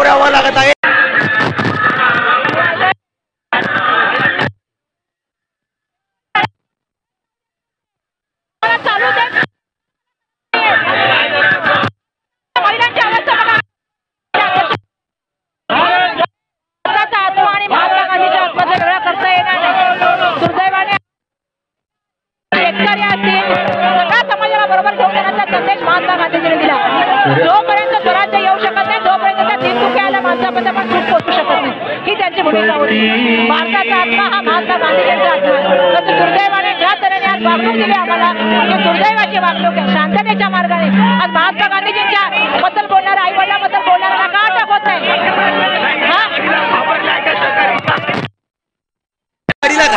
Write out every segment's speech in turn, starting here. ورا ولا قطعي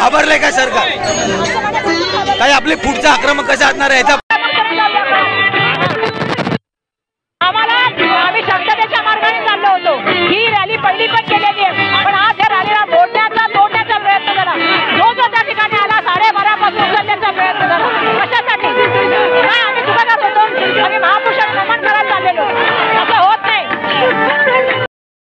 घाबरले का सरकार काय आपले पुढचा आक्रमक कसा असणार आहे आम्हाला आम्ही शांततेच्या मार्गाने चाललो होतो ही रॅली पहिली पण केली